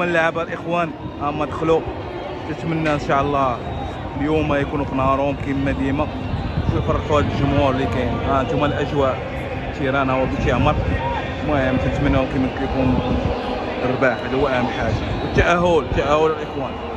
هما اللعابه الاخوان هما دخلوا. نتمنى ان شاء الله اليوم يكونوا في نهارهم كما ديما، يفرحوا الجمهور اللي كاين. ها انتم الاجواء تيران هو بتعمر. المهم كنتمناو كما قلت لكم الرباح، هذا هو اهم حاجه، والتاهل الاخوان.